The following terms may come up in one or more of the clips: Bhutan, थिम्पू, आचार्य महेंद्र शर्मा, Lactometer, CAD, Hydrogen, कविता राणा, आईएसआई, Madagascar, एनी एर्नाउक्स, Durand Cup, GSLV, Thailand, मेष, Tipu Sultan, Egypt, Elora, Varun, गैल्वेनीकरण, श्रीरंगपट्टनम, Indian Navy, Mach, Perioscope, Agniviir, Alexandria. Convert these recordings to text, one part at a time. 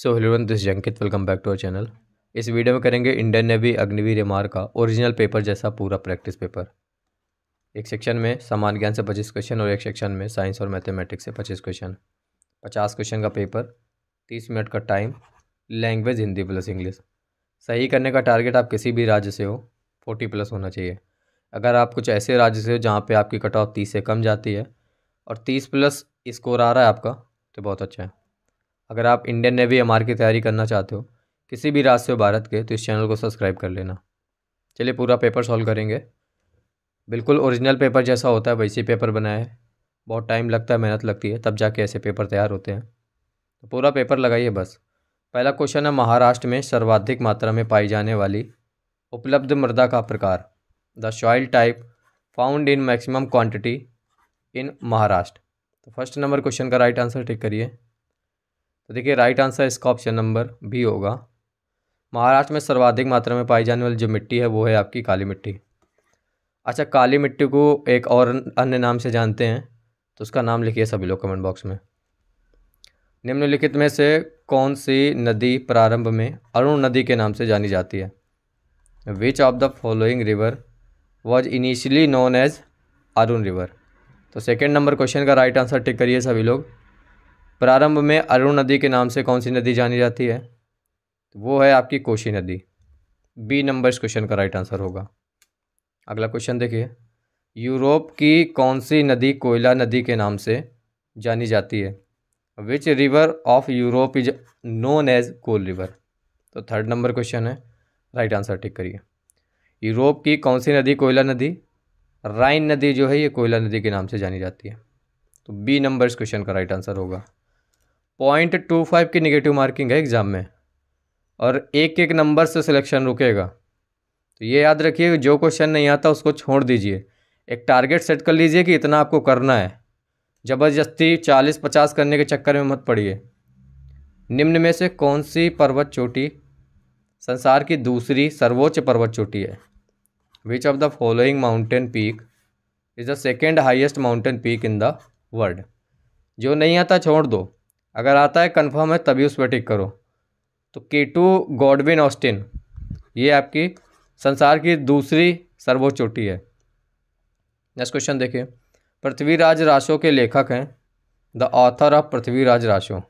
So hello everyone, this is Ankit, welcome back to our channel. इस video में करेंगे Indian navy Agniveer M का original paper जैसा पूरा प्रैक्टिस पेपर। एक सेक्शन में सामान्य ज्ञान से 25 क्वेश्चन और एक सेक्शन में साइंस और मैथमेटिक्स से 25 क्वेश्चन। 50 क्वेश्चन का पेपर, 30 मिनट का time, language Hindi plus English. सही करने का टारगेट आप किसी भी राज्य से हो 40+ होना चाहिए। अगर आप कुछ ऐसे राज्य से हो जहाँ पर आपकी कट ऑफ 30 से कम जाती है और 30+ स्कोर आ रहा है आपका, तो बहुत अच्छा है। अगर आप इंडियन नेवी एमआर की तैयारी करना चाहते हो किसी भी राज्य से भारत के, तो इस चैनल को सब्सक्राइब कर लेना। चलिए पूरा पेपर सॉल्व करेंगे। बिल्कुल ओरिजिनल पेपर जैसा होता है वैसे पेपर बनाया है। बहुत टाइम लगता है, मेहनत लगती है, तब जाके ऐसे पेपर तैयार होते हैं। तो पूरा पेपर लगाइए बस। पहला क्वेश्चन है, महाराष्ट्र में सर्वाधिक मात्रा में पाई जाने वाली उपलब्ध मृदा का प्रकार, the soil type found in maximum quantity in Maharashtra. तो फर्स्ट नंबर क्वेश्चन का राइट आंसर टिक करिए। तो देखिए राइट आंसर इसका ऑप्शन नंबर बी होगा। महाराष्ट्र में सर्वाधिक मात्रा में पाई जाने वाली जो मिट्टी है वो है आपकी काली मिट्टी। अच्छा, काली मिट्टी को एक और अन्य नाम से जानते हैं, तो उसका नाम लिखिए सभी लोग कमेंट बॉक्स में। निम्नलिखित में से कौन सी नदी प्रारंभ में अरुण नदी के नाम से जानी जाती है? Which of the following river was initially known as Arun river. तो सेकेंड नंबर क्वेश्चन का राइट आंसर टिक करिए सभी लोग। प्रारंभ में अरुण नदी के नाम से कौन सी नदी जानी जाती है? वो है आपकी कोशी नदी। बी नंबर इस क्वेश्चन का राइट आंसर होगा। अगला क्वेश्चन देखिए, यूरोप की कौन सी नदी कोयला नदी के नाम से जानी जाती है? Which river of Europe is known as coal river. तो थर्ड नंबर क्वेश्चन है, राइट आंसर टिक करिए। यूरोप की कौन सी नदी कोयला नदी, राइन नदी जो है ये कोयला नदी के नाम से जानी जाती है। तो बी नंबर इस क्वेश्चन का राइट आंसर होगा। 0.25 की नेगेटिव मार्किंग है एग्ज़ाम में और एक एक नंबर से सिलेक्शन रुकेगा। तो ये याद रखिए, जो क्वेश्चन नहीं आता उसको छोड़ दीजिए। एक टारगेट सेट कर लीजिए कि इतना आपको करना है। ज़बरदस्ती 40-50 करने के चक्कर में मत पड़िए। निम्न में से कौन सी पर्वत चोटी संसार की दूसरी सर्वोच्च पर्वत चोटी है? Which of the following mountain peak is the second highest mountain peak in the world. जो नहीं आता छोड़ दो, अगर आता है कंफर्म है तभी उस पर टिक करो। तो केटू गॉडविन ऑस्टिन, ये आपकी संसार की दूसरी सर्वोच्च चोटी है। नेक्स्ट क्वेश्चन देखिए, पृथ्वीराज रासो के लेखक हैं, the author of Prithviraj Raso.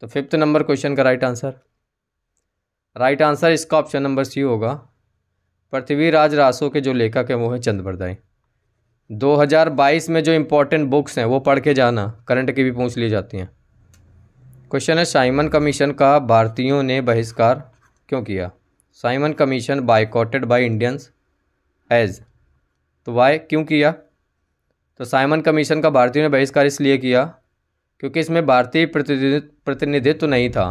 तो फिफ्थ नंबर क्वेश्चन का राइट आंसर इसका ऑप्शन नंबर सी होगा। पृथ्वीराज रासो के जो लेखक हैं वो है चंद्रवरदाई। 2022 में जो इम्पोर्टेंट बुक्स हैं वो पढ़ के जाना, करंट की भी पूछ ली जाती हैं। क्वेश्चन है, साइमन कमीशन का भारतीयों ने बहिष्कार क्यों किया? Simon commission boycotted by Indians as. तो वाई क्यों किया? तो साइमन कमीशन का भारतीयों ने बहिष्कार इसलिए किया क्योंकि इसमें भारतीय प्रतिनिधित्व तो नहीं था।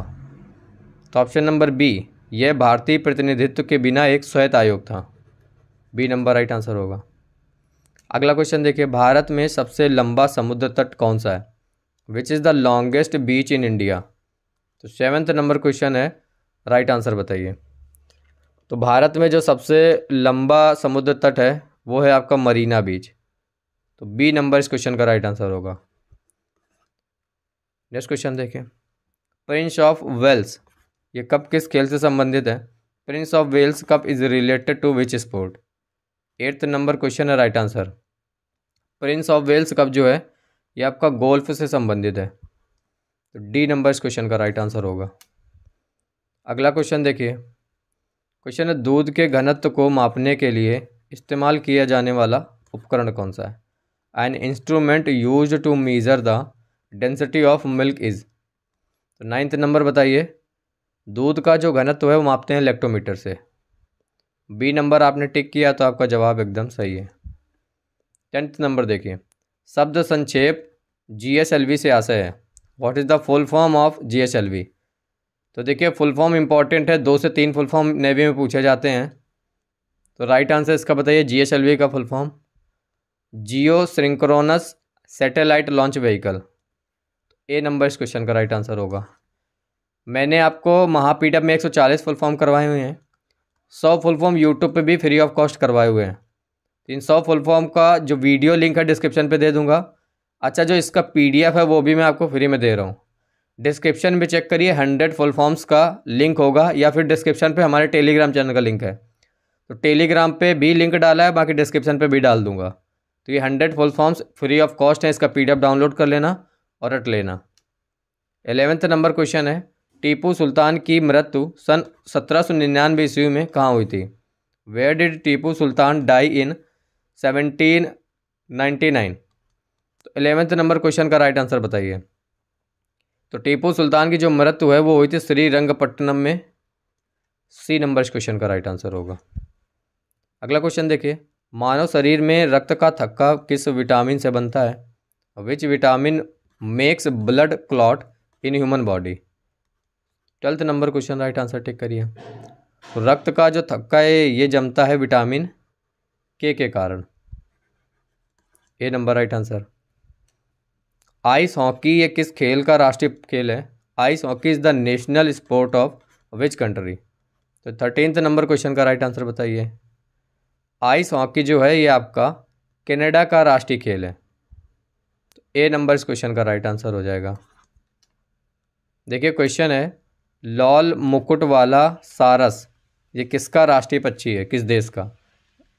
तो ऑप्शन नंबर बी, यह भारतीय प्रतिनिधित्व के बिना एक स्वायत्त आयोग था। बी नंबर राइट आंसर होगा। अगला क्वेश्चन देखिए, भारत में सबसे लंबा समुद्र तट कौन सा है? Which is the longest beach in India. तो सेवेंथ नंबर क्वेश्चन है, राइट आंसर बताइए। तो भारत में जो सबसे लंबा समुद्र तट है वो है आपका मरीना बीच। तो बी नंबर इस क्वेश्चन का राइट आंसर होगा। नेक्स्ट क्वेश्चन देखिए, प्रिंस ऑफ वेल्स ये कप किस खेल से संबंधित है? Prince of Wales cup is related to which sport. 8th number question है, right answer. Prince of Wales cup जो है ये आपका गोल्फ से संबंधित है। तो डी नंबर इस क्वेश्चन का राइट आंसर होगा। अगला क्वेश्चन देखिए, क्वेश्चन है, दूध के घनत्व को मापने के लिए इस्तेमाल किया जाने वाला उपकरण कौन सा है? An instrument used to measure the density of milk is. तो 9th नंबर बताइए, दूध का जो घनत्व है वो मापते हैं लैक्टोमीटर से। बी नंबर आपने टिक किया तो आपका जवाब एकदम सही है। 10th नंबर देखिए, शब्द संक्षेप GSLV से आशय है। What is the full form of GSLV। तो देखिए फुल फॉर्म इंपॉर्टेंट है, 2 से 3 फुल फॉर्म नेवी में पूछे जाते हैं। तो राइट आंसर इसका बताइए, GSLV का full form Jio synchronous satellite launch vehicle. A number इस क्वेश्चन का राइट आंसर होगा। मैंने आपको महापीडअप में 140 फुल फॉर्म करवाए हुए हैं, 100 फुल फॉर्म यूट्यूब पे भी फ्री ऑफ कॉस्ट करवाए हुए हैं। इन 100 फुल फॉर्म का जो वीडियो लिंक है डिस्क्रिप्शन पे दे दूंगा। अच्छा, जो इसका PDF है वो भी मैं आपको फ्री में दे रहा हूँ। डिस्क्रिप्शन में चेक करिए 100 फुल फॉर्म्स का लिंक होगा, या फिर डिस्क्रिप्शन पे हमारे टेलीग्राम चैनल का लिंक है, तो टेलीग्राम पे भी लिंक डाला है, बाकी डिस्क्रिप्शन पे भी डाल दूंगा। तो ये 100 full forms free of cost है, इसका पीडीएफ डाउनलोड कर लेना और रट लेना। 11th नंबर क्वेश्चन है, टीपू सुल्तान की मृत्यु सन 1799 ईस्वी में कहाँ हुई थी? Where did Tipu Sultan die in 1799? तो 11th नंबर क्वेश्चन का राइट आंसर बताइए। तो टीपू सुल्तान की जो मृत्यु है वो हुई थी श्रीरंगपट्टनम में। सी नंबर क्वेश्चन का राइट आंसर होगा। अगला क्वेश्चन देखिए, मानव शरीर में रक्त का थक्का किस विटामिन से बनता है? Which vitamin makes blood clot in human body? 12th number question right answer tick करिए। तो रक्त का जो थक्का है ये जमता है विटामिन के कारण। A number right answer. Ice hockey ये किस खेल का राष्ट्रीय खेल है? Ice hockey is the national sport of which country? तो 13th नंबर क्वेश्चन का राइट आंसर बताइए। आइस हॉकी जो है ये आपका कनाडा का राष्ट्रीय खेल है। तो ए नंबर इस क्वेश्चन का राइट आंसर हो जाएगा। देखिए क्वेश्चन है, लाल मुकुट वाला सारस ये किसका राष्ट्रीय पक्षी है, किस देश का?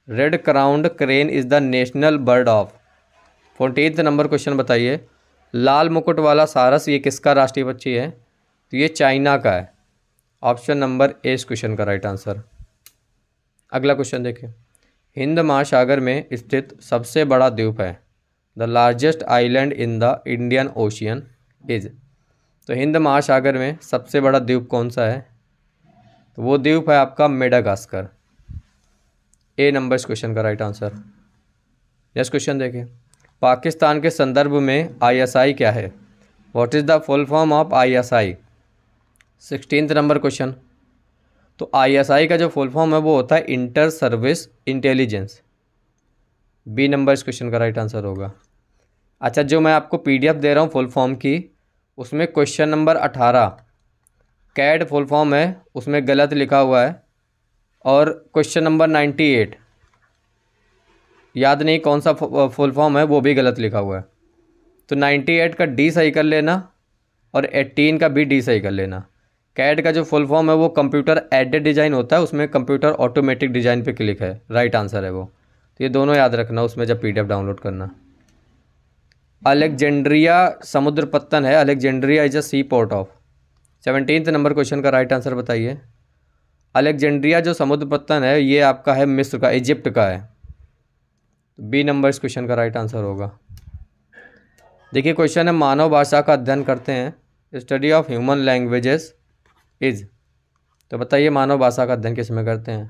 Red crowned crane is the national bird of? 14th number question बताइए, लाल मुकुट वाला सारस ये किसका राष्ट्रीय पक्षी है? तो ये चाइना का है। ऑप्शन नंबर ए इस क्वेश्चन का राइट आंसर। अगला क्वेश्चन देखिए, हिंद महासागर में स्थित सबसे बड़ा द्वीप है? The largest island in the Indian ocean is? तो हिंद महासागर में सबसे बड़ा द्वीप कौन सा है? तो वो द्वीप है आपका मेडागास्कर। ए नंबर इस क्वेश्चन का राइट आंसर। नेक्स्ट क्वेश्चन देखिए, पाकिस्तान के संदर्भ में आईएसआई क्या है? What is the full form of आईएसआई? 16th number question. तो आईएसआई का जो फुल फॉर्म है वो होता है inter service intelligence. B number इस क्वेश्चन का राइट आंसर होगा। अच्छा, जो मैं आपको पीडीएफ दे रहा हूँ फुल फॉर्म की, उसमें question number 18 CAD full form है, उसमें गलत लिखा हुआ है, और क्वेश्चन नंबर 98 याद नहीं कौन सा फुल फॉर्म है, वो भी गलत लिखा हुआ है। तो 98 का डी सही कर लेना और 18 का भी डी सही कर लेना। कैड का जो फुल फॉर्म है वो कंप्यूटर एडेड डिज़ाइन होता है, उसमें कंप्यूटर ऑटोमेटिक डिज़ाइन पे क्लिक है, राइट आंसर है वो। तो ये दोनों याद रखना उसमें जब पीडीएफ डाउनलोड करना। अलेक्जेंड्रिया समुद्र पत्तन है, Alexandria is a sea port of? 17th number question का राइट आंसर बताइए। अलेक्जेंड्रिया जो समुद्र पत्तन है ये आपका है मिस्र का, इजिप्ट का है। बी नंबर इस क्वेश्चन का राइट आंसर होगा। देखिए क्वेश्चन है, मानव भाषा का अध्ययन करते हैं? Study of human languages is? तो बताइए मानव भाषा का अध्ययन किस में करते हैं?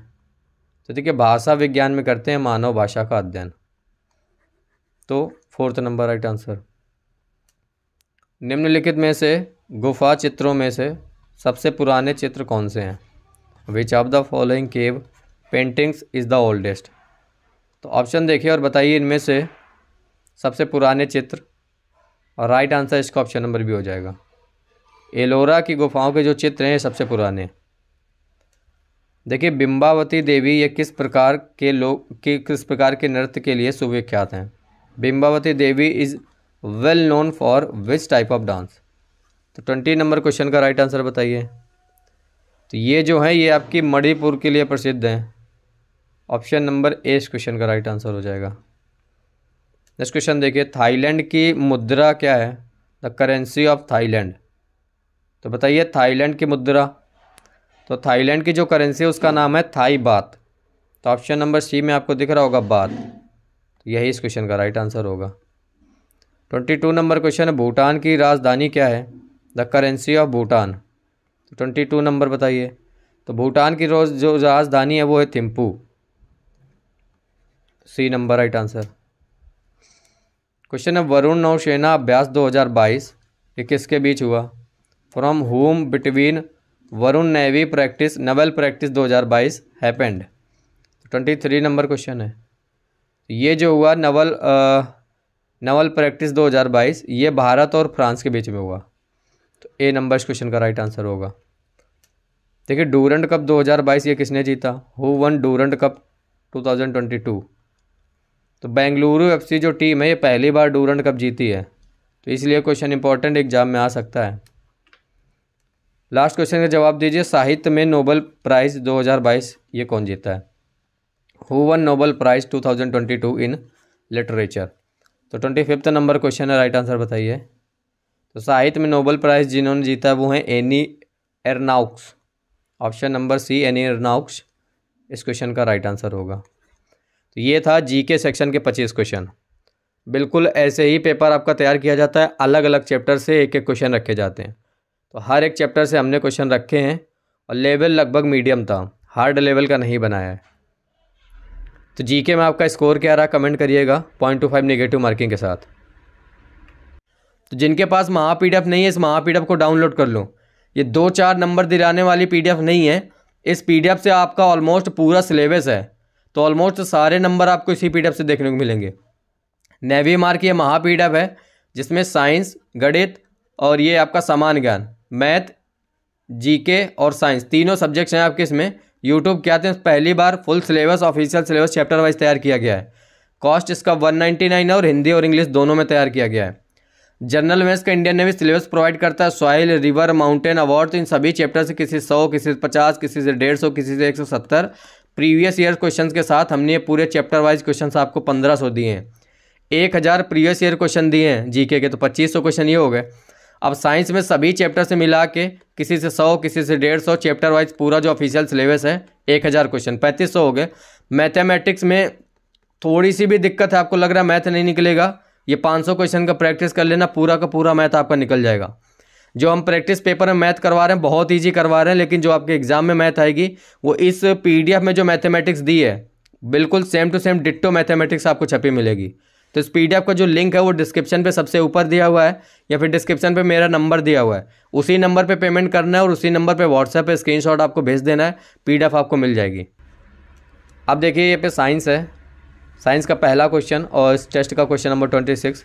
तो देखिए भाषा विज्ञान में करते हैं मानव भाषा का अध्ययन। तो 4th नंबर राइट आंसर। निम्नलिखित में से गुफा चित्रों में से सबसे पुराने चित्र कौन से हैं? Which of the following cave paintings is the oldest? तो ऑप्शन देखिए और बताइए इनमें से सबसे पुराने चित्र, और राइट आंसर इसका ऑप्शन नंबर भी हो जाएगा। एलोरा की गुफाओं के जो चित्र हैं सबसे पुराने। देखिए बिम्बावती देवी ये किस प्रकार के नृत्य के लिए सुविख्यात हैं? Bimbavati Devi is well known for which type of dance? तो 20 नंबर क्वेश्चन का राइट आंसर बताइए। तो ये जो है ये आपकी मणिपुर के लिए प्रसिद्ध हैं। ऑप्शन नंबर ए इस क्वेश्चन का राइट आंसर हो जाएगा। नेक्स्ट क्वेश्चन देखिए, थाईलैंड की मुद्रा क्या है? The currency of Thailand? तो बताइए थाईलैंड की मुद्रा। तो थाईलैंड की जो करेंसी है उसका नाम है थाई बात। तो ऑप्शन नंबर सी में आपको दिख रहा होगा बात, तो यही इस क्वेश्चन का राइट आंसर होगा। 22 नंबर क्वेश्चन है, भूटान की राजधानी क्या है? The currency of Bhutan? तो 22 नंबर बताइए। तो भूटान की जो राजधानी है वो है थिम्पू। C number right answer. Question है, वरुण नौसेना अभ्यास 2022 ये किसके बीच हुआ? From home between Varun navy practice naval practice 2022 happened? 23 number question है। ये जो हुआ नवल प्रैक्टिस 2022 ये भारत और फ्रांस के बीच में हुआ। तो ए नंबर इस क्वेश्चन का राइट आंसर होगा। देखिए डूरंड कप 2022 ये किसने जीता? Who won Durand cup 2022? तो बेंगलुरु एफसी जो टीम है ये पहली बार डूरंड कप जीती है, तो इसलिए क्वेश्चन इंपॉर्टेंट एग्जाम में आ सकता है। लास्ट क्वेश्चन का जवाब दीजिए। साहित्य में नोबेल प्राइज़ 2022 ये कौन जीता है? Who won Nobel prize 2022 in literature? तो 25वां नंबर क्वेश्चन है, राइट आंसर बताइए। तो साहित्य में नोबेल प्राइज़ जिन्होंने जीता है वो हैं एनी एर्नाउक्स, option number C एनी एर्नाउक्स इस क्वेश्चन का राइट आंसर होगा। तो ये था जीके सेक्शन के 25 क्वेश्चन। बिल्कुल ऐसे ही पेपर आपका तैयार किया जाता है, अलग अलग चैप्टर से एक एक क्वेश्चन रखे जाते हैं। तो हर एक चैप्टर से हमने क्वेश्चन रखे हैं और लेवल लगभग मीडियम था, हार्ड लेवल का नहीं बनाया है। तो जीके में आपका स्कोर क्या रहा कमेंट करिएगा 0.25 नेगेटिव मार्किंग के साथ। तो जिनके पास महापीडीएफ नहीं है, इस महापीडीएफ को डाउनलोड कर लो। ये 2-4 नंबर दिलाने वाली पीडीएफ नहीं है, इस पीडीएफ से आपका ऑलमोस्ट पूरा सिलेबस है। तो ऑलमोस्ट सारे नंबर आपको इसी पीडीएफ से देखने को मिलेंगे। नेवी मार्क ये महापीडीएफ है जिसमें साइंस, गणित और ये आपका सामान्य ज्ञान, मैथ, जीके और साइंस तीनों सब्जेक्ट्स हैं आपके इसमें। यूट्यूब क्या आते हैं, पहली बार full syllabus, official syllabus chapter wise तैयार किया गया है। कॉस्ट इसका 199 है और हिंदी और इंग्लिश दोनों में तैयार किया गया है। जनरल मेंस का इंडियन नेवी सिलेबस प्रोवाइड करता है। सॉइल, रिवर, माउंटेन, अवार्ड, तो इन सभी चैप्टर से किसी 100, किसी 50, किसी से 150, किसी से 170 प्रीवियस ईयर क्वेश्चन के साथ हमने ये पूरे चैप्टर वाइज क्वेश्चन आपको 1500 दिए हैं। 1000 प्रीवियस ईयर क्वेश्चन दिए हैं जीके के, तो 2500 क्वेश्चन ये हो गए। अब साइंस में सभी चैप्टर से मिला के किसी से 100, किसी से 150 चैप्टर वाइज पूरा जो ऑफिशियल सिलेबस है 1000 क्वेश्चन, 3500 हो गए। मैथमेटिक्स में थोड़ी सी भी दिक्कत है, आपको लग रहा है मैथ नहीं निकलेगा, ये 500 क्वेश्चन का प्रैक्टिस कर लेना, पूरा का पूरा मैथ आपका निकल जाएगा। जो हम प्रैक्टिस पेपर में मैथ करवा रहे हैं बहुत ईजी करवा रहे हैं, लेकिन जो आपके एग्जाम में मैथ आएगी वो इस PDF में जो मैथमेटिक्स दी है बिल्कुल same to same ditto mathematics आपको छपी मिलेगी। तो इस PDF का जो लिंक है वो डिस्क्रिप्शन पे सबसे ऊपर दिया हुआ है, या फिर डिस्क्रिप्शन पे मेरा नंबर दिया हुआ है, उसी नंबर पे पेमेंट करना है और उसी नंबर पे व्हाट्सएप पे स्क्रीनशॉट आपको भेज देना है, PDF आपको मिल जाएगी। अब देखिए ये पे साइंस है, साइंस का पहला क्वेश्चन और इस टेस्ट का क्वेश्चन नंबर 26।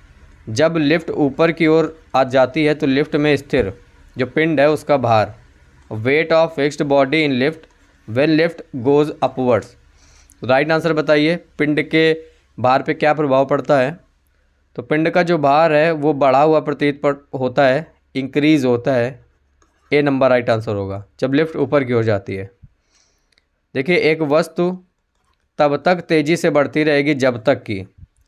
जब लिफ्ट ऊपर की ओर आ जाती है तो लिफ्ट में स्थिर जो पिंड है उसका भार, weight of fixed body in lift when lift goes upwards, right answer बताइए। पिंड के भार पे क्या प्रभाव पड़ता है? तो पिंड का जो भार है वो बढ़ा हुआ प्रतीत पर होता है, इंक्रीज़ होता है, ए नंबर राइट आंसर होगा जब लिफ्ट ऊपर की ओर जाती है। देखिए, एक वस्तु तब तक तेज़ी से बढ़ती रहेगी जब तक कि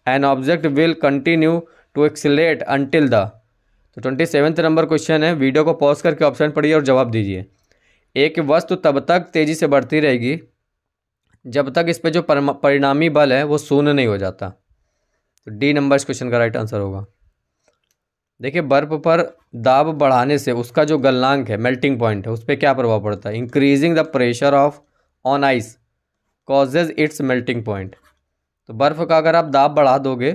an object will continue to accelerate until the, तो 27वां नंबर क्वेश्चन है। वीडियो को पॉज करके ऑप्शन पढ़िए और जवाब दीजिए। एक वस्तु तब तक तेज़ी से बढ़ती रहेगी जब तक इस पे जो परिणामी बल है वो शून्य नहीं हो जाता, तो डी नंबर इस क्वेश्चन का राइट आंसर होगा। देखिए, बर्फ़ पर दाब बढ़ाने से उसका जो गलनांक है, मेल्टिंग पॉइंट है, उस पर क्या प्रभाव पड़ता है? Increasing the pressure of on ice causes its melting point, तो बर्फ़ का अगर आप दाब बढ़ा दोगे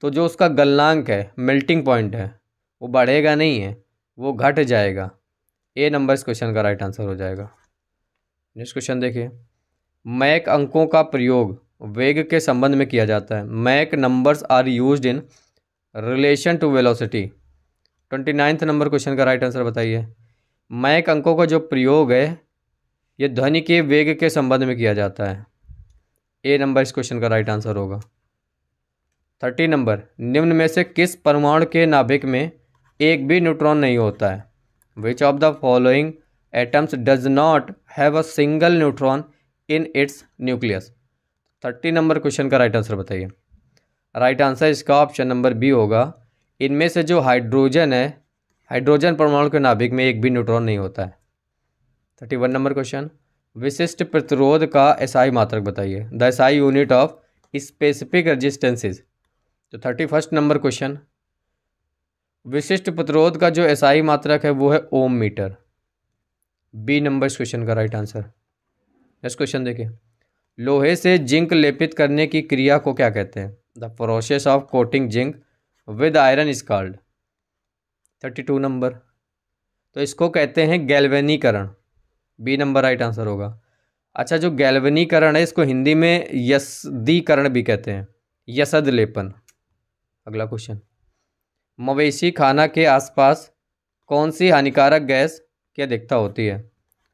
तो जो उसका गलनांक है, मेल्टिंग पॉइंट है, वो बढ़ेगा नहीं है, वो घट जाएगा। ए नंबर इस क्वेश्चन का राइट आंसर हो जाएगा। नेक्स्ट क्वेश्चन देखिए, मैक अंकों का प्रयोग वेग के संबंध में किया जाता है। Mac numbers are used in relation to velocity, 29वां नंबर क्वेश्चन का राइट आंसर बताइए। मैक अंकों का जो प्रयोग है ये ध्वनि के वेग के संबंध में किया जाता है। ए नंबर इस क्वेश्चन का राइट आंसर होगा। 30 नंबर, निम्न में से किस परमाणु के नाभिक में एक भी न्यूट्रॉन नहीं होता है? Which of the following atoms does not have a single neutron in its nucleus, 30 number question का राइट आंसर बताइए। राइट आंसर इसका ऑप्शन नंबर बी होगा। इनमें से जो हाइड्रोजन है, हाइड्रोजन परमाणु के नाभिक में एक भी न्यूट्रॉन नहीं होता है। 31 नंबर क्वेश्चन, विशिष्ट प्रतिरोध का SI मात्रक बताइए। The SI unit of specific resistances, तो 31 नंबर क्वेश्चन, विशिष्ट प्रतिरोध का जो SI मात्रक है वो है ओम मीटर। बी नंबर इस क्वेश्चन का राइट आंसर। नेक्स्ट क्वेश्चन देखिए, लोहे से जिंक लेपित करने की क्रिया को क्या कहते हैं? The process of coating zinc with iron is called, 32 number, तो इसको कहते हैं गैल्वेनीकरण। बी नंबर राइट आंसर होगा। अच्छा, जो गैल्वेनीकरण है इसको हिंदी में यसदीकरण भी कहते हैं, यसद लेपन। अगला क्वेश्चन, मवेशी खाना के आसपास कौन सी हानिकारक गैस क्या देखता होती है?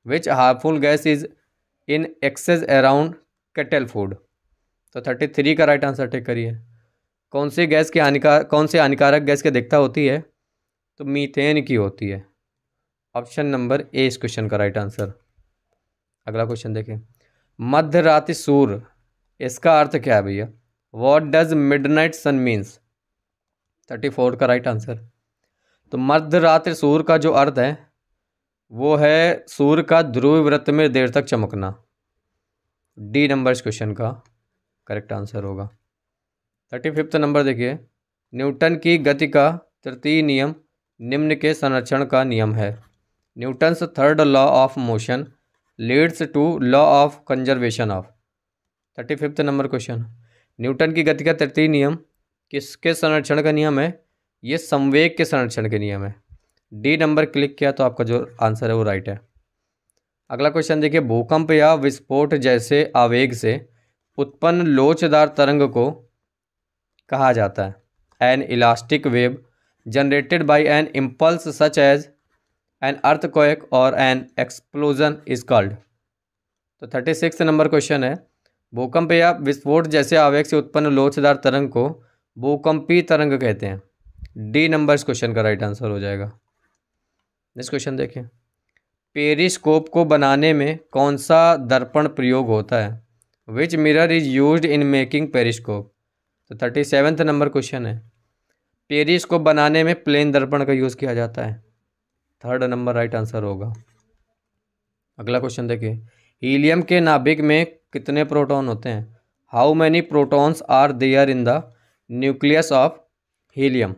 Which harmful gas is in excess around cattle food, तो 33 का राइट आंसर टिक करिए। कौन सी गैस की हानिकारक, कौन से हानिकारक गैस के देखता होती है? तो मीथेन की होती है। ऑप्शन नंबर ए इस क्वेश्चन का राइट आंसर। अगला क्वेश्चन देखें, मध्यरात्रि सूर्य, इसका अर्थ क्या है भैया? What does midnight sun means? 34 का राइट आंसर। तो मध्यरात्रि सूर्य का जो अर्थ है वो है सूर्य का ध्रुव वृत्त में देर तक चमकना। डी नंबर इस क्वेश्चन का करेक्ट आंसर होगा। 35 नंबर देखिए, न्यूटन की गति का तृतीय नियम निम्न के संरक्षण का नियम है। Newton's third law of motion leads to law of conservation of. 35 number question, Newton की गति का तृतीय नियम किसके संरक्षण का नियम है? ये संवेग के संरक्षण के नियम है। डी नंबर क्लिक किया तो आपका जो आंसर है वो राइट है। अगला क्वेश्चन देखिए, भूकंप या विस्फोट जैसे आवेग से उत्पन्न लोचदार तरंग को कहा जाता है? An elastic wave generated by an impulse such as an earthquake और एन एक्सप्लोजन इज कॉल्ड। तो 36 नंबर क्वेश्चन है, भूकंप या विस्फोट जैसे आवेग से उत्पन्न लोचदार तरंग को भूकंपीय तरंग कहते हैं। डी नंबर इस क्वेश्चन का राइट आंसर हो जाएगा। नेक्स्ट क्वेश्चन देखें, पेरिस्कोप को बनाने में कौन सा दर्पण प्रयोग होता है? Which mirror is used in making periscope. तो 37 नंबर क्वेश्चन है, पेरिस्कोप बनाने में प्लेन दर्पण का यूज़ किया जाता है। थर्ड नंबर राइट आंसर होगा। अगला क्वेश्चन देखिए, हीलियम के नाभिक में कितने प्रोटॉन होते हैं? How many protons are there in the nucleus of helium.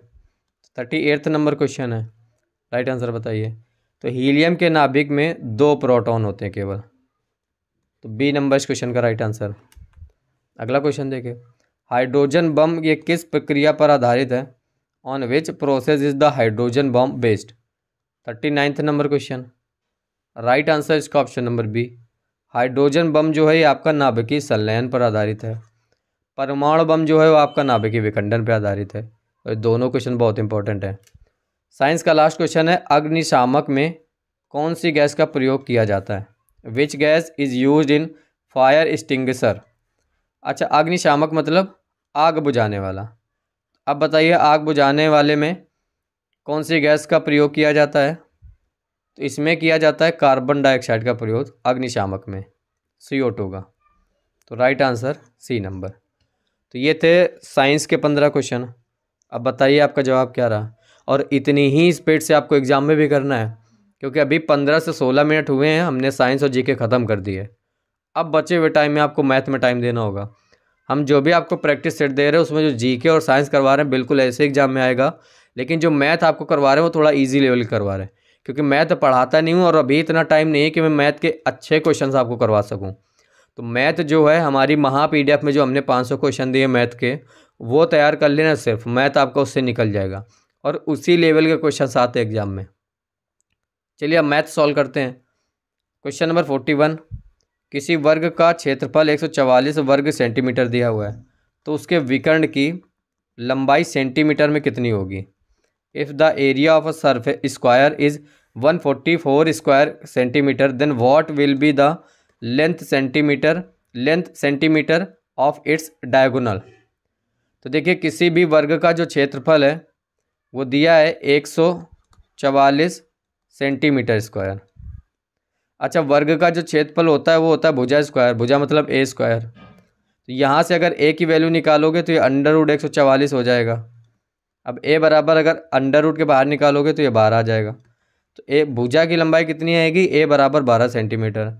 38 number question है, राइट आंसर बताइए। तो हीलियम के नाभिक में 2 प्रोटॉन होते हैं केवल। तो बी नंबर इस क्वेश्चन का राइट आंसर। अगला क्वेश्चन देखिए, हाइड्रोजन बम ये किस प्रक्रिया पर आधारित है? On which process is the hydrogen bomb based. 39 number question, right answer इसका option number B. Hydrogen bomb जो है ये आपका नाभिकीय संलयन पर आधारित है, परमाणु बम जो है वो आपका नाभिकीय विखंडन पर आधारित है। और दोनों क्वेश्चन बहुत इंपॉर्टेंट है। साइंस का लास्ट क्वेश्चन है, अग्निशामक में कौन सी गैस का प्रयोग किया जाता है? Which gas is used in fire extinguisher. अच्छा, अग्निशामक मतलब आग बुझाने वाला। अब बताइए आग बुझाने वाले में कौन सी गैस का प्रयोग किया जाता है? तो इसमें किया जाता है कार्बन डाइऑक्साइड का प्रयोग अग्निशामक में, CO2 का। तो राइट आंसर सी नंबर। तो ये थे साइंस के 15 क्वेश्चन। अब बताइए आपका जवाब क्या रहा, और इतनी ही स्पीड से आपको एग्ज़ाम में भी करना है, क्योंकि अभी 15 से 16 मिनट हुए हैं, हमने साइंस और जीके ख़त्म कर दिए। अब बचे हुए टाइम में आपको मैथ में टाइम देना होगा। हम जो भी आपको प्रैक्टिस सेट दे रहे हैं उसमें जो जीके और साइंस करवा रहे हैं बिल्कुल ऐसे एग्ज़ाम में आएगा, लेकिन जो मैथ आपको करवा रहे हैं वो थोड़ा ईजी लेवल करवा रहे हैं, क्योंकि मैथ पढ़ाता नहीं हूँ और अभी इतना टाइम नहीं है कि मैं मैथ के अच्छे क्वेश्चन आपको करवा सकूँ। तो मैथ जो है हमारी महा PDF में जो हमने 500 क्वेश्चन दिए मैथ के, वो तैयार कर लेना, सिर्फ मैथ आपका उससे निकल जाएगा और उसी लेवल के क्वेश्चन आते हैं एग्ज़ाम में। चलिए अब मैथ सॉल्व करते हैं। क्वेश्चन नंबर 41, किसी वर्ग का क्षेत्रफल 144 वर्ग सेंटीमीटर दिया हुआ है, तो उसके विकर्ण की लंबाई सेंटीमीटर में कितनी होगी? If the area of a surface square is 144 square centimetre then what will be the length centimetre of its diagonal. तो देखिए, किसी भी वर्ग का जो क्षेत्रफल है वो दिया है 144 सेंटीमीटर स्क्वायर। अच्छा, वर्ग का जो क्षेत्रफल होता है वो होता है भुजा स्क्वायर, भुजा मतलब ए स्क्वायर। तो यहाँ से अगर ए की वैल्यू निकालोगे तो ये √144 हो जाएगा। अब ए बराबर अगर √ के बाहर निकालोगे तो ये 12 आ जाएगा। तो ए भुजा की लंबाई कितनी आएगी? ए बराबर 12 सेंटीमीटर।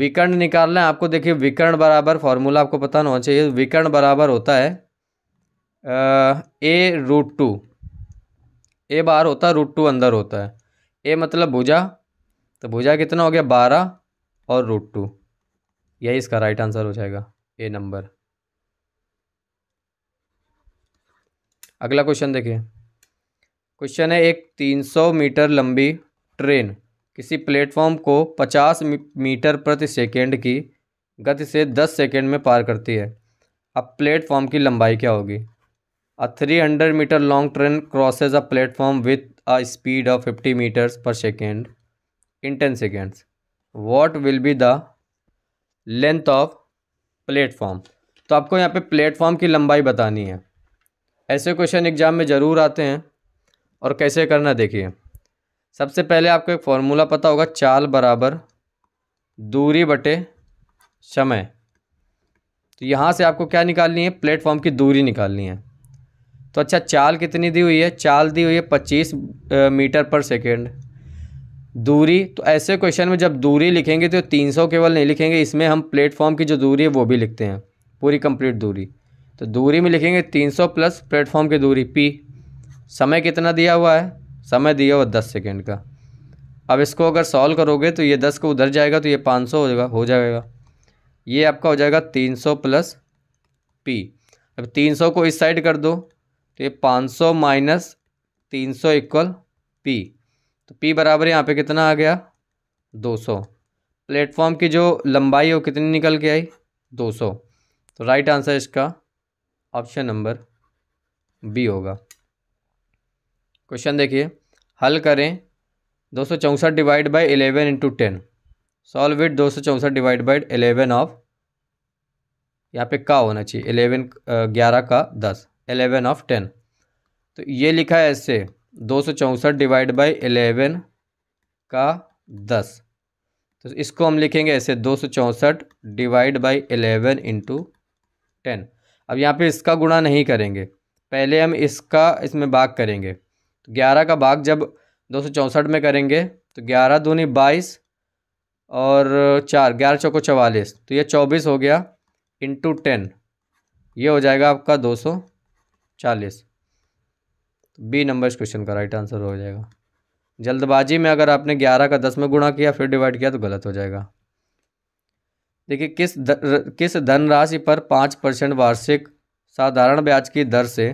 विकर्ण निकालना है आपको। देखिए, विकर्ण बराबर फार्मूला आपको पता होना चाहिए। विकर्ण बराबर होता है A√2, ए बाहर होता है, √2 अंदर होता है। ए मतलब भुजा, तो भुजा कितना हो गया? 12 और √2, यही इसका राइट आंसर हो जाएगा, ए नंबर। अगला क्वेश्चन देखिए, क्वेश्चन है एक 300 मीटर लंबी ट्रेन किसी प्लेटफॉर्म को 50 मीटर प्रति सेकेंड की गति से 10 सेकेंड में पार करती है। अब प्लेटफॉर्म की लंबाई क्या होगी? A 300 metre long train crosses a platform with a speed of 50 metres per second in 10 seconds. What will be the length of platform. तो आपको यहाँ पे प्लेटफॉर्म की लंबाई बतानी है। ऐसे क्वेश्चन एग्जाम में ज़रूर आते हैं, और कैसे करना देखिए। सबसे पहले आपको एक फॉर्मूला पता होगा, चाल बराबर दूरी बटे समय। तो यहाँ से आपको क्या निकालनी है, प्लेटफॉर्म की दूरी निकालनी है। तो अच्छा, चाल कितनी दी हुई है, चाल दी हुई है 25 मीटर पर सेकेंड। दूरी, तो ऐसे क्वेश्चन में जब दूरी लिखेंगे तो 300 केवल नहीं लिखेंगे, इसमें हम प्लेटफॉर्म की जो दूरी है वो भी लिखते हैं, पूरी कंप्लीट दूरी। तो दूरी में लिखेंगे 300 प्लस प्लेटफॉर्म की दूरी पी। समय कितना दिया हुआ है, समय दिया हुआ 10 सेकेंड का। अब इसको अगर सॉल्व करोगे तो ये 10 को उधर जाएगा तो ये 500 हो जाएगा। ये आपका हो जाएगा 300 प्लस पी। अब 300 को इस साइड कर दो तो ये 500 माइनस 300 इक्वल पी। तो पी बराबर यहाँ पे कितना आ गया, 200। प्लेटफॉर्म की जो लंबाई है वो कितनी निकल के आई, 200। तो राइट आंसर इसका ऑप्शन नंबर बी होगा। क्वेश्चन देखिए, हल करें 264 divide by 11 into 10। Solve it 264 divide by 11 of, यहाँ पे का होना चाहिए 11 का 10, 11 ऑफ 10। तो ये लिखा है ऐसे 264 डिवाइड बाई 11 का 10। तो इसको हम लिखेंगे ऐसे 264 डिवाइड बाई 11 इंटू 10। अब यहाँ पे इसका गुणा नहीं करेंगे, पहले हम इसका इसमें भाग करेंगे। तो 11 का भाग जब 264 में करेंगे तो 11 दूनी 22 और 4, 11 चौको 44, तो ये 24 हो गया, इंटू 10 ये हो जाएगा आपका 240। बी नंबर इस क्वेश्चन का राइट आंसर हो जाएगा। जल्दबाजी में अगर आपने 11 का 10 में गुणा किया फिर डिवाइड किया तो गलत हो जाएगा। देखिए, किस धनराशि पर 5% वार्षिक साधारण ब्याज की दर से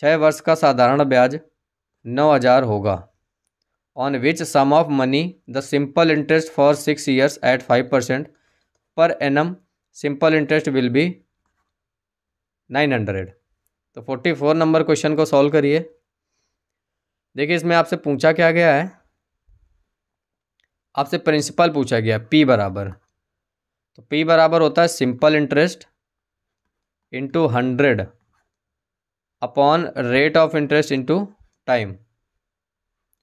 6 वर्ष का साधारण ब्याज 9,000 होगा। On which sum of money the simple interest for 6 years at 5% per annum simple interest will be 900। तो 44 नंबर क्वेश्चन को सॉल्व करिए। देखिए, इसमें आपसे पूछा क्या गया है, आपसे प्रिंसिपल पूछा गया, पी बराबर। तो पी बराबर होता है simple interest into 100 upon rate of interest into time.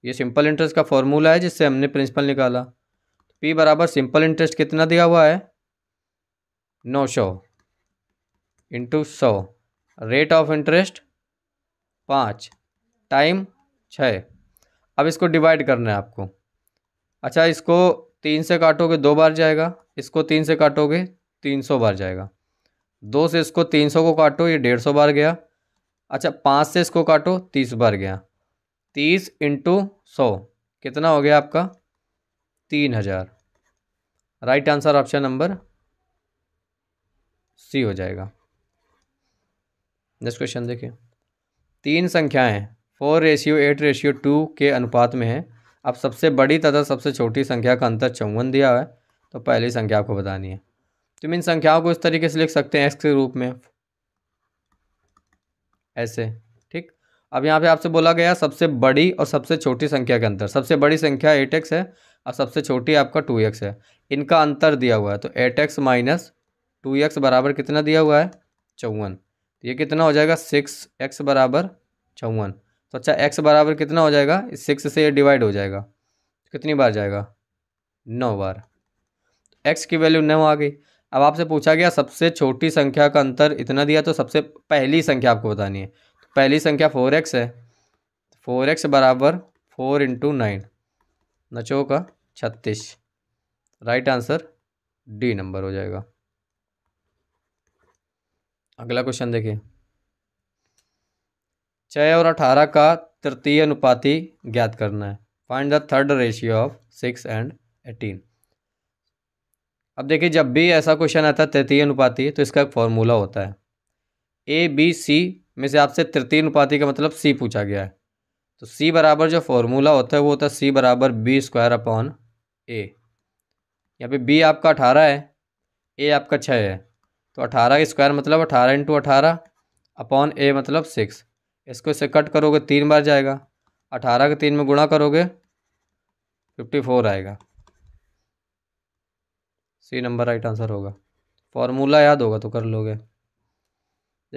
ये सिंपल इंटरेस्ट का फॉर्मूला है जिससे हमने प्रिंसिपल निकाला। पी बराबर सिंपल इंटरेस्ट कितना दिया हुआ है, 900 into 100, rate of interest 5, time 6। अब इसको डिवाइड करना है आपको। अच्छा, इसको 3 से काटोगे 2 बार जाएगा, इसको 3 से काटोगे 300 बार जाएगा। 2 से इसको 300 को काटो, ये 150 बार गया। अच्छा, 5 से इसको काटो 30 बार गया। 30 इंटू 100 कितना हो गया आपका, 3000। Right answer option number C हो जाएगा। नेक्स्ट क्वेश्चन देखिए, 3 संख्याएँ 4:8:2 के अनुपात में हैं। अब सबसे बड़ी तथा सबसे छोटी संख्या का अंतर 54 दिया है। तो पहली संख्या आपको बतानी है। तुम इन संख्याओं को इस तरीके से लिख सकते हैं, x के रूप में ऐसे, ठीक। अब यहाँ पे आपसे बोला गया सबसे बड़ी और सबसे छोटी संख्या का अंतर। सबसे बड़ी संख्या 8x है और सबसे छोटी आपका 2x है, इनका अंतर दिया हुआ है। तो 8x माइनस 2x बराबर कितना दिया हुआ है, 54। ये कितना हो जाएगा, 6x बराबर 54। तो अच्छा, x बराबर कितना हो जाएगा, 6 से ये डिवाइड हो जाएगा, कितनी बार जाएगा, 9 बार। x की वैल्यू 9 आ गई। अब आपसे पूछा गया सबसे छोटी संख्या का अंतर इतना दिया, तो सबसे पहली संख्या आपको बतानी है। तो पहली संख्या 4x है, 4x बराबर 4 इंटू 9, 9 चौका 36। राइट आंसर डी नंबर हो जाएगा। अगला क्वेश्चन देखिए, 6 और 18 का तृतीय अनुपाती ज्ञात करना है। Find the third ratio of 6 and 18। अब देखिए, जब भी ऐसा क्वेश्चन आता है तृतीय अनुपाती, तो इसका एक फॉर्मूला होता है। A, B, C में से आपसे तृतीय अनुपाती का मतलब C पूछा गया है। तो C बराबर जो फॉर्मूला होता है वो होता है C बराबर B² अपॉन A। यहाँ पे B आपका 18 है, A आपका 6 है। तो 18 का स्क्वायर मतलब 18 इंटू 18 अपॉन A मतलब 6। इसको इसे कट करोगे 3 बार जाएगा। 18 को 3 में गुणा करोगे 54 आएगा। सी नंबर राइट आंसर होगा। फॉर्मूला याद होगा तो कर लोगे।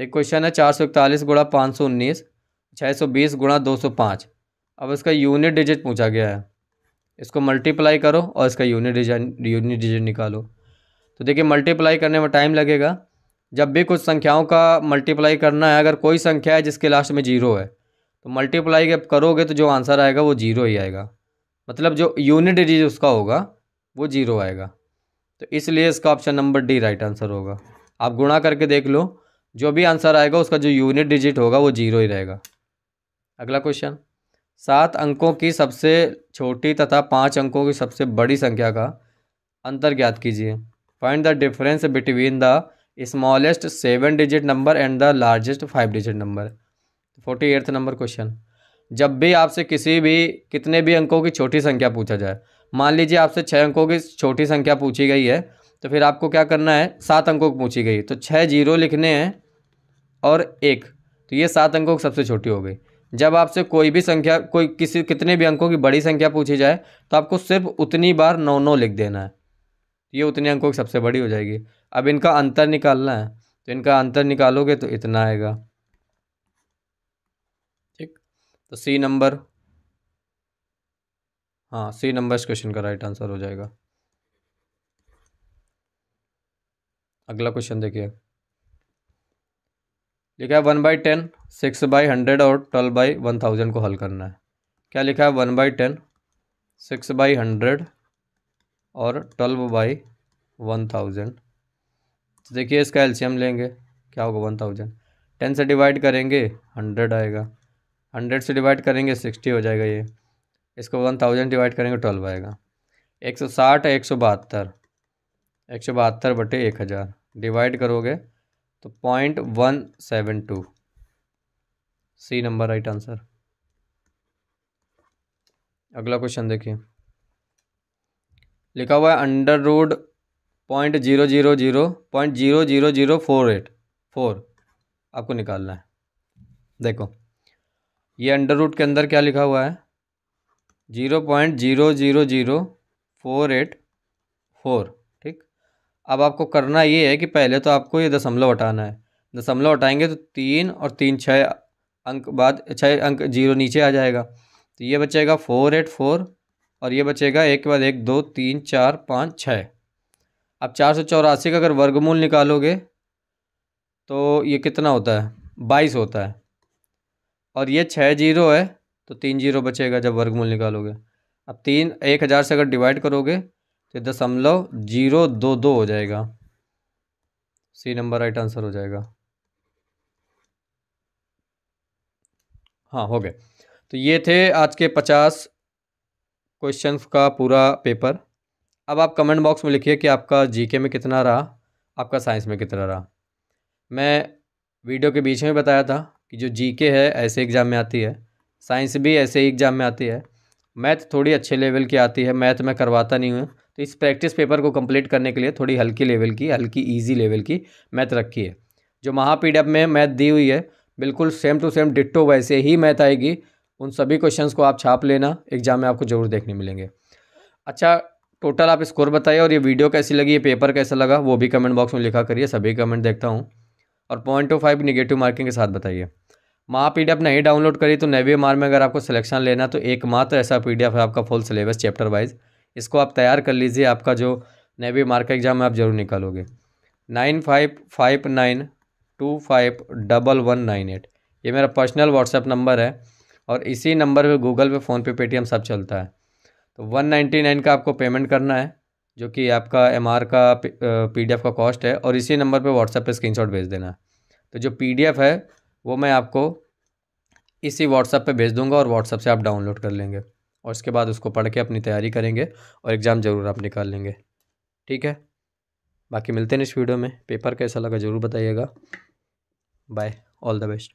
एक क्वेश्चन है 441 गुणा 519, 620 गुणा 205। अब इसका यूनिट डिजिट पूछा गया है, इसको मल्टीप्लाई करो और इसका यूनिट डिजिट निकालो। तो देखिए मल्टीप्लाई करने में टाइम लगेगा। जब भी कुछ संख्याओं का मल्टीप्लाई करना है, अगर कोई संख्या है जिसके लास्ट में जीरो है तो मल्टीप्लाई करोगे तो जो आंसर आएगा वो जीरो ही आएगा, मतलब जो यूनिट डिजिट उसका होगा वो जीरो आएगा। तो इसलिए इसका option number D right answer होगा। आप गुणा करके देख लो, जो भी आंसर आएगा उसका जो यूनिट डिजिट होगा वो जीरो ही रहेगा। अगला क्वेश्चन, 7 अंकों की सबसे छोटी तथा 5 अंकों की सबसे बड़ी संख्या का अंतर ज्ञात कीजिए। Find the difference between the smallest 7 digit number and the largest 5 digit number. 48 number question, जब भी आपसे कितने भी अंकों की छोटी संख्या पूछा जाए, मान लीजिए आपसे 6 अंकों की छोटी संख्या पूछी गई है तो फिर आपको क्या करना है, 7 अंकों की पूछी गई तो 6 0 लिखने हैं और 1, तो ये 7 अंकों की सबसे छोटी हो गई। जब आपसे कोई भी संख्या कितने भी अंकों की बड़ी संख्या पूछी जाए तो आपको सिर्फ उतनी बार 9 9 लिख देना है, ये उतने अंकों की सबसे बड़ी हो जाएगी। अब इनका अंतर निकालना है, तो इनका अंतर निकालोगे तो इतना आएगा, ठीक। तो सी नंबर, हाँ सी नंबर इस क्वेश्चन का राइट आंसर हो जाएगा। अगला क्वेश्चन देखिए, लिखा है 1/10, 6/100 और 12/1000 को हल करना है। क्या लिखा है, 1/10, 6/100 और 12/1000। तो देखिए इसका एलसीएम लेंगे, क्या होगा, 1000। 10 से डिवाइड करेंगे 100 आएगा, 100 से डिवाइड करेंगे 60 हो जाएगा ये, इसको 1000 डिवाइड करेंगे 12 आएगा। 160 172, 172 बटे 1000 डिवाइड करोगे तो 0.172। C number right answer. अगला क्वेश्चन देखिए, लिखा हुआ है अंडररूट 0.0000484 आपको निकालना है। देखो ये अंडररूट के अंदर क्या लिखा हुआ है, 0.0000484, ठीक। अब आपको करना ये है कि पहले तो आपको ये दशमलव हटाना है, दशमलव हटाएंगे तो 3 और 3 6 अंक बाद 6 अंक 0 नीचे आ जाएगा, तो ये बचेगा 484 और ये बचेगा 1 के बाद 1 2 3 4 5 6। अब 484 का अगर वर्गमूल निकालोगे तो ये कितना होता है, 22 होता है, और ये 6 0 है तो 3 0 बचेगा जब वर्गमूल निकालोगे। अब 1000 से अगर डिवाइड करोगे तो 0.022 हो जाएगा। सी नंबर राइट आंसर हो जाएगा, हाँ हो गए। तो ये थे आज के 50 क्वेश्चंस का पूरा पेपर। अब आप कमेंट बॉक्स में लिखिए कि आपका जीके में कितना रहा, आपका साइंस में कितना रहा। मैं वीडियो के बीच में बताया था कि जो जीके है ऐसे एग्ज़ाम में आती है, साइंस भी ऐसे ही एग्ज़ाम में आती है, मैथ थोड़ी अच्छे लेवल की आती है, मैथ मैं करवाता नहीं हूँ, तो इस प्रैक्टिस पेपर को कंप्लीट करने के लिए थोड़ी हल्की लेवल की, हल्की ईजी लेवल की मैथ रखी है। जो महापीडीएफ में मैथ दी हुई है बिल्कुल सेम टू सेम डिट्टो वैसे ही मैथ आएगी, उन सभी क्वेश्चंस को आप छाप लेना, एग्ज़ाम में आपको ज़रूर देखने मिलेंगे। अच्छा टोटल आप स्कोर बताइए और ये वीडियो कैसी लगी, ये पेपर कैसा लगा वो भी कमेंट बॉक्स में लिखा करिए, सभी कमेंट देखता हूँ। और 0.25 निगेटिव मार्किंग के साथ बताइए। माँ पीडीएफ नहीं डाउनलोड करी तो नेवी एमआर में अगर आपको सिलेक्शन लेना तो एकमात्र ऐसा पीडीएफ है आपका फुल सिलेबस चैप्टर वाइज, इसको आप तैयार कर लीजिए, आपका जो नेवी एमआर का एग्जाम है आप जरूर निकालोगे। 9559251198 ये मेरा पर्सनल व्हाट्सएप नंबर है और इसी नंबर पे गूगल पे, फ़ोनपे, पेटीएम सब चलता है। तो 199 का आपको पेमेंट करना है जो कि आपका एमआर का पीडीएफ का कॉस्ट है, और इसी नंबर पे व्हाट्सएप पे स्क्रीनशॉट भेज देना है। तो जो पीडीएफ है वो मैं आपको इसी व्हाट्सएप पे भेज दूंगा और व्हाट्सएप से आप डाउनलोड कर लेंगे और उसके बाद उसको पढ़ के अपनी तैयारी करेंगे और एग्ज़ाम ज़रूर आप निकाल लेंगे, ठीक है। बाकी मिलते हैं इस वीडियो में, पेपर कैसा लगा ज़रूर बताइएगा। Bye, all the best.